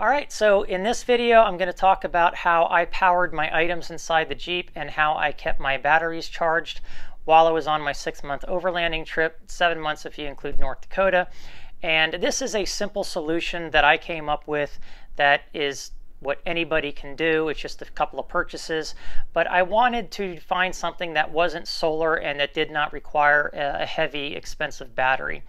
All right, so in this video, I'm going to talk about how I powered my items inside the Jeep and how I kept my batteries charged while I was on my 6-month overlanding trip, 7 months if you include North Dakota. And this is a simple solution that I came up with that is what anybody can do. It's just a couple of purchases, but I wanted to find something that wasn't solar and that did not require a heavy, expensive battery.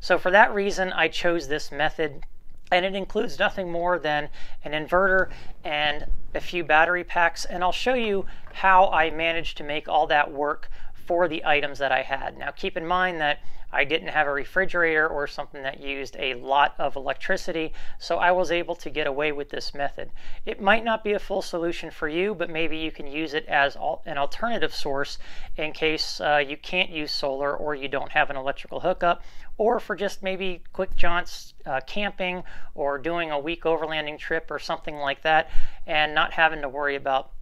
So for that reason, I chose this method. And it includes nothing more than an inverter and a few battery packs. And I'll show you how I managed to make all that work for the items that I had. Now keep in mind that I didn't have a refrigerator or something that used a lot of electricity, so I was able to get away with this method. It might not be a full solution for you, but maybe you can use it as an alternative source in case you can't use solar or you don't have an electrical hookup, or for just maybe quick jaunts camping or doing a week overlanding trip or something like that and not having to worry about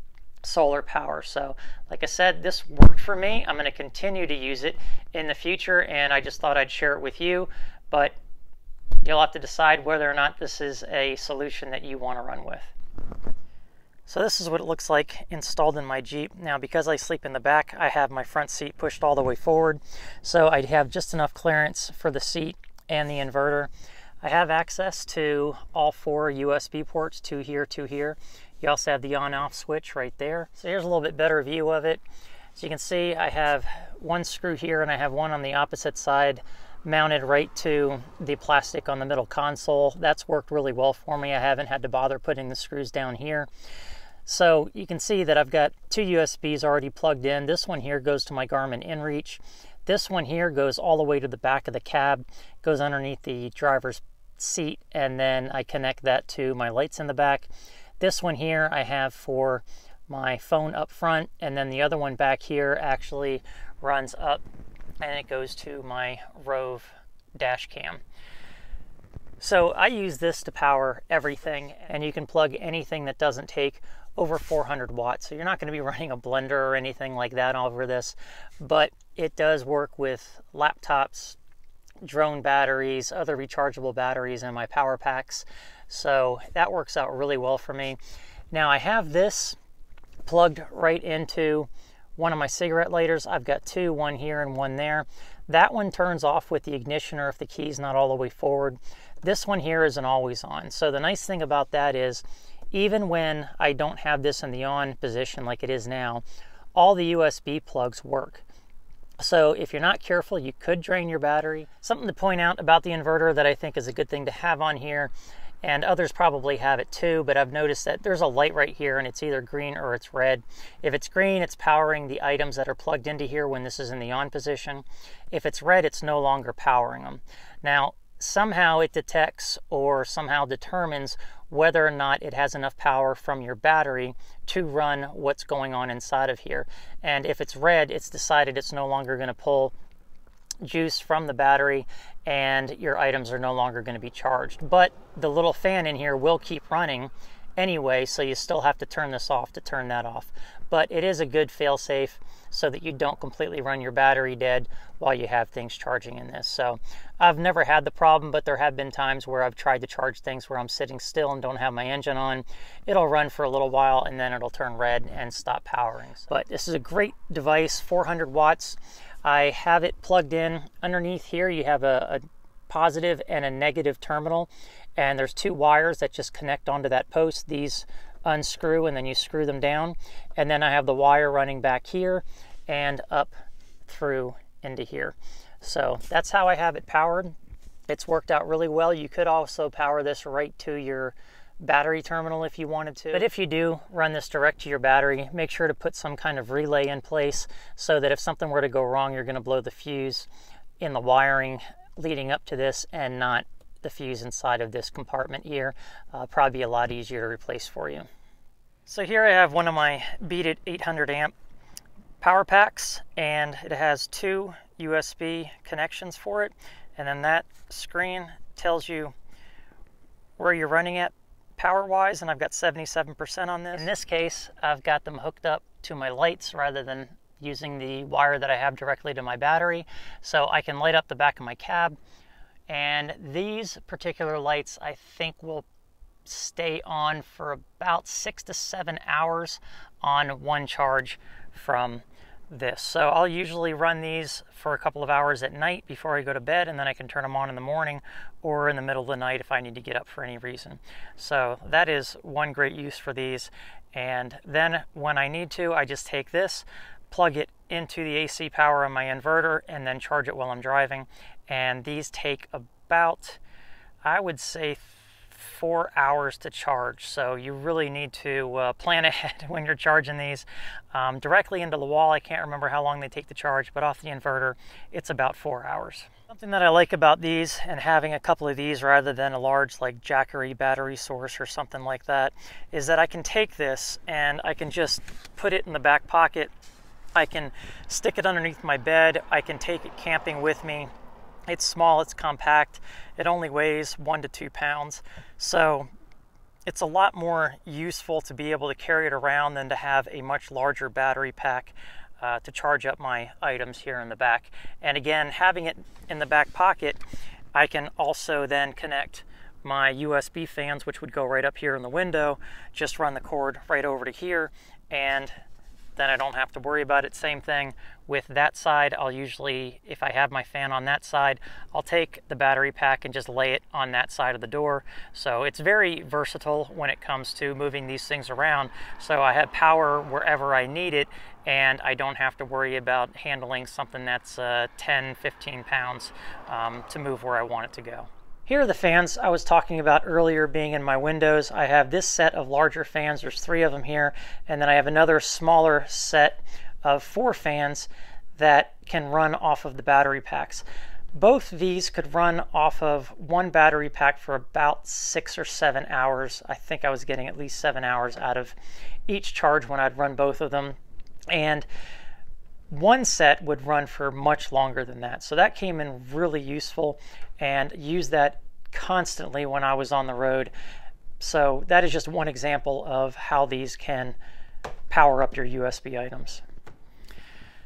solar power. So like I said, this worked for me. I'm going to continue to use it in the future, and I just thought I'd share it with you, but you'll have to decide whether or not this is a solution that you want to run with. So this is what it looks like installed in my Jeep. Now because I sleep in the back, I have my front seat pushed all the way forward, so I'd have just enough clearance for the seat and the inverter. I have access to all four USB ports, two here, two here. You also have the on-off switch right there. So here's a little bit better view of it. As you can see, I have one screw here and I have one on the opposite side mounted right to the plastic on the middle console. That's worked really well for me. I haven't had to bother putting the screws down here. So you can see that I've got two USBs already plugged in. This one here goes to my Garmin InReach. This one here goes all the way to the back of the cab, goes underneath the driver's seat, and then I connect that to my lights in the back. This one here I have for my phone up front, and then the other one back here actually runs up and it goes to my Rove dash cam. So I use this to power everything, and you can plug anything that doesn't take over 400 watts. So you're not going to be running a blender or anything like that over this, but it does work with laptops, drone batteries, other rechargeable batteries, and my power packs. So that works out really well for me. Now I have this plugged right into one of my cigarette lighters. I've got two, one here and one there. That one turns off with the ignition or if the key's not all the way forward. This one here isn't always on. So the nice thing about that is even when I don't have this in the on position like it is now, all the USB plugs work. So if you're not careful, you could drain your battery. Something to point out about the inverter that I think is a good thing to have on here, and others probably have it too, but I've noticed that there's a light right here and it's either green or it's red. If it's green, it's powering the items that are plugged into here when this is in the on position. If it's red, it's no longer powering them. Now, somehow it detects or somehow determines whether or not it has enough power from your battery to run what's going on inside of here. And if it's red, it's decided it's no longer going to pull juice from the battery and your items are no longer going to be charged. But the little fan in here will keep running anyway, so you still have to turn this off to turn that off. But it is a good fail-safe so that you don't completely run your battery dead while you have things charging in this. So I've never had the problem, but there have been times where I've tried to charge things where I'm sitting still and don't have my engine on. It'll run for a little while and then it'll turn red and stop powering. But this is a great device, 400 watts. I have it plugged in. Underneath here you have a positive and a negative terminal, and there's two wires that just connect onto that post. These unscrew and then you screw them down, and then I have the wire running back here and up through into here. So that's how I have it powered. It's worked out really well. You could also power this right to your battery terminal if you wanted to, but if you do run this direct to your battery, make sure to put some kind of relay in place so that if something were to go wrong, you're going to blow the fuse in the wiring leading up to this and not the fuse inside of this compartment here. Probably be a lot easier to replace for you. So here I have one of my Beatit 800 amp power packs, and it has two USB connections for it, and then that screen tells you where you're running at power wise, and I've got 77% on this. In this case, I've got them hooked up to my lights rather than using the wire that I have directly to my battery, so I can light up the back of my cab. And these particular lights I think will stay on for about 6 to 7 hours on one charge from this. So I'll usually run these for a couple of hours at night before I go to bed, and then I can turn them on in the morning or in the middle of the night if I need to get up for any reason. So that is one great use for these. And then when I need to, I just take this, plug it into the AC power on my inverter, and then charge it while I'm driving. And these take about, I would say, 4 hours to charge. So you really need to plan ahead when you're charging these. Directly into the wall, I can't remember how long they take to charge, but off the inverter, it's about 4 hours. Something that I like about these, and having a couple of these rather than a large like Jackery battery source or something like that, is that I can take this and I can just put it in the back pocket. I can stick it underneath my bed. I can take it camping with me. It's small, it's compact, it only weighs 1 to 2 pounds. So it's a lot more useful to be able to carry it around than to have a much larger battery pack to charge up my items here in the back. And again, having it in the back pocket, I can also then connect my USB fans, which would go right up here in the window, just run the cord right over to here, and then I don't have to worry about it. Same thing with that side. I'll usually, if I have my fan on that side, I'll take the battery pack and just lay it on that side of the door. So it's very versatile when it comes to moving these things around. So I have power wherever I need it, and I don't have to worry about handling something that's 10, 15 pounds to move where I want it to go. Here are the fans I was talking about earlier being in my windows. I have this set of larger fans, there's 3 of them here, and then I have another smaller set of 4 fans that can run off of the battery packs. Both these could run off of one battery pack for about 6 or 7 hours. I think I was getting at least 7 hours out of each charge when I'd run both of them. And one set would run for much longer than that. So that came in really useful, and used that constantly when I was on the road. So that is just one example of how these can power up your USB items.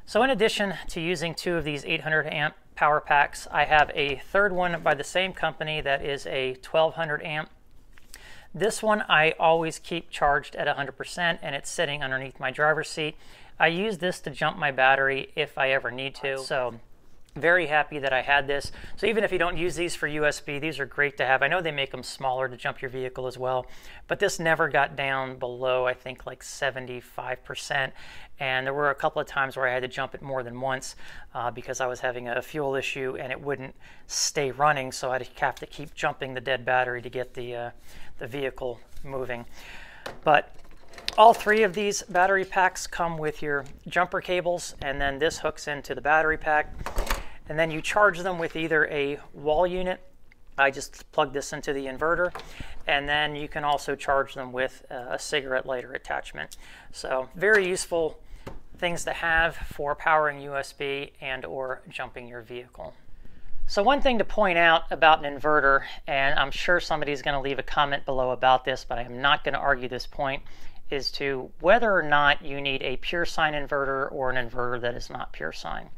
So in addition to using 2 of these 800 amp power packs, I have a third one by the same company that is a 1200 amp. This one I always keep charged at 100%, and it's sitting underneath my driver's seat. I use this to jump my battery if I ever need to, so very happy that I had this. So even if you don't use these for USB, these are great to have. I know they make them smaller to jump your vehicle as well, but this never got down below, I think, like 75%, and there were a couple of times where I had to jump it more than once because I was having a fuel issue and it wouldn't stay running, so I'd have to keep jumping the dead battery to get the vehicle moving. But all 3 of these battery packs come with your jumper cables, and then this hooks into the battery pack, and then you charge them with either a wall unit. I just plug this into the inverter, and then you can also charge them with a cigarette lighter attachment. So very useful things to have for powering USB and or jumping your vehicle. So one thing to point out about an inverter, and I'm sure somebody's going to leave a comment below about this, but I'm not going to argue this point, is to whether or not you need a pure sine inverter or an inverter that is not pure sine.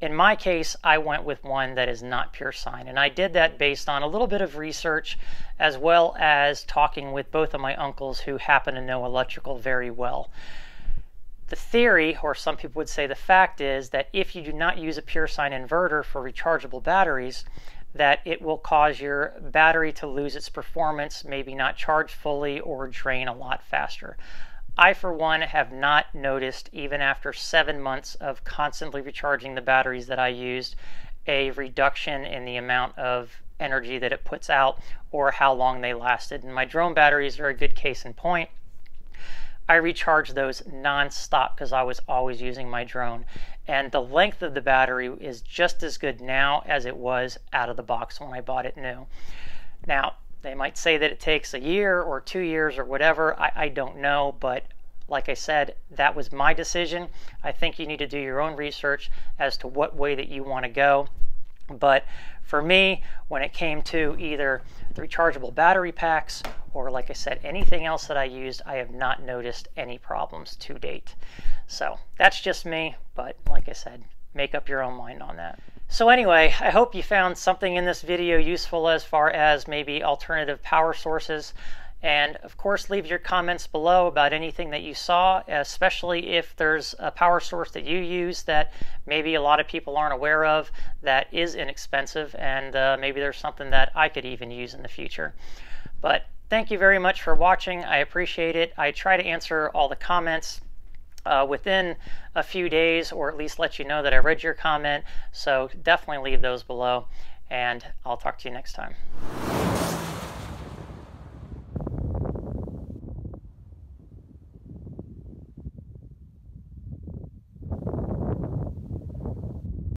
In my case, I went with one that is not pure sine, and I did that based on a little bit of research as well as talking with both of my uncles who happen to know electrical very well. The theory, or some people would say the fact, is that if you do not use a pure sine inverter for rechargeable batteries, that it will cause your battery to lose its performance, maybe not charge fully, or drain a lot faster. I, for one, have not noticed, even after 7 months of constantly recharging the batteries that I used, a reduction in the amount of energy that it puts out or how long they lasted. And my drone batteries are a good case in point. I recharged those non-stop because I was always using my drone, and the length of the battery is just as good now as it was out of the box when I bought it new. Now, they might say that it takes a year or 2 years or whatever. I don't know, but like I said, that was my decision. I think you need to do your own research as to what way that you want to go. But for me, when it came to either the rechargeable battery packs or, like I said, anything else that I used, I have not noticed any problems to date. So that's just me, but like I said, make up your own mind on that. So anyway, I hope you found something in this video useful as far as maybe alternative power sources. And of course, leave your comments below about anything that you saw, especially if there's a power source that you use that maybe a lot of people aren't aware of that is inexpensive, and maybe there's something that I could even use in the future. But thank you very much for watching. I appreciate it. I try to answer all the comments within a few days, or at least let you know that I read your comment, so definitely leave those below, and I'll talk to you next time.